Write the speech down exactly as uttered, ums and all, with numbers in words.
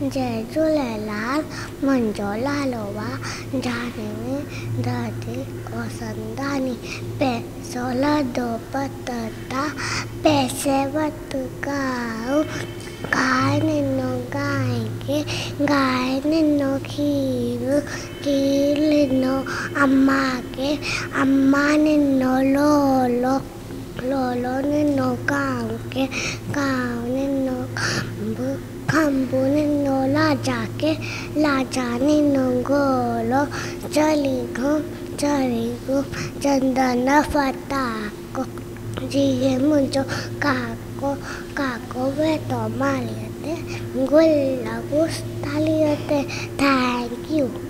जय झूलेलाल। मुझो लालो आहे जाने में दादी कोसंदानी। पैसो लधो पतता पैसे वत गाऊं, गाय नो गाय के गाय नो खीर, खीर नो अम्मा के अम्मा ने नो लोलो, लोलो ने नो गाँव के गाँव ने नो खम्बू, खम्बू ने नो लाजा के लाजा ने नो गोलो। चली घूम चली घूम चंदन फता को जिये मुझो काको काको वे तो मालियते गुल्ला गुस्तालियते। Thank you.